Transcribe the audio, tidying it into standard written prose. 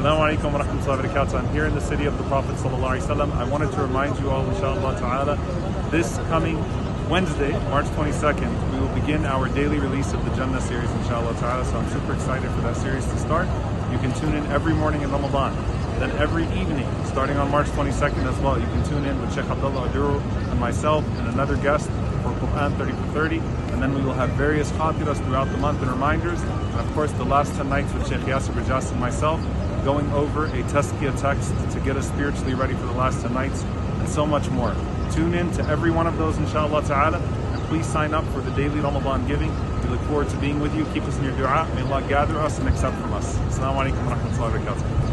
Assalamu alaikum wa rahmatullahi wa barakatuh. I'm here in the city of the Prophet sallallahu alaihi wasallam. I wanted to remind you all, inshallah ta'ala, this coming Wednesday, March 22nd, we will begin our daily release of the Jannah series, inshallah ta'ala. So I'm super excited for that series to start. You can tune in every morning in Ramadan. Then every evening, starting on March 22nd as well, you can tune in with Sheikh Abdullah Uduro and myself and another guest for Quran 30 for 30. And then we will have various khatiras throughout the month and reminders. And of course, the last 10 nights with Sheikh Yasir Rajas and myself, going over a tazkiyah text to get us spiritually ready for the last 10 nights and so much more. Tune in to every one of those, inshallah ta'ala. And please sign up for the daily Ramadan giving. We look forward to being with you. Keep us in your dua. May Allah gather us and accept from us. Assalamu alaikum wa rahmatullahi wa barakatuh.